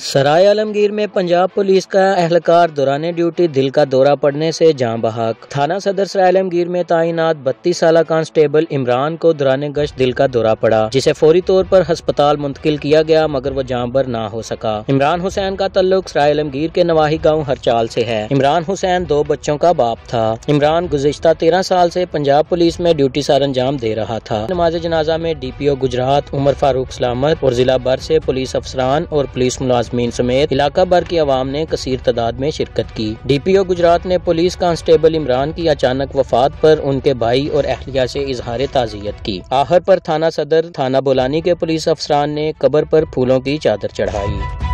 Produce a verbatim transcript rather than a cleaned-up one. सराय आलमगीर में पंजाब पुलिस का एहलकार दौरान ड्यूटी दिल का दौरा पड़ने से जां बहाक। थाना सदर सराय आलमगीर में तैनात बत्तीस साल कांस्टेबल इमरान को दौरान गश्त दिल का दौरा पड़ा, जिसे फौरी तौर पर अस्पताल मुंतकिल किया गया मगर वो जानबर ना हो सका। इमरान हुसैन का तल्लुक सराय आलमगीर के नवाही गाँव हरचाल से है। इमरान हुसैन दो बच्चों का बाप था। इमरान गुज़िश्ता तेरह साल से पंजाब पुलिस में ड्यूटी सर अंजाम दे रहा था। नमाज जनाजा में डीपीओ गुजरात उमर फारूक सलामत और जिला भर से पुलिस अफसरान और पुलिस मुलाजम समेत इलाका भर की आवाम ने कसीर तादाद में शिरकत की। डीपीओ गुजरात ने पुलिस कांस्टेबल इमरान की अचानक वफात पर उनके भाई और अहलिया से इजहार ताज़ियत की। आहर पर थाना सदर थाना बोलानी के पुलिस अफसरान ने कब्र पर फूलों की चादर चढ़ाई।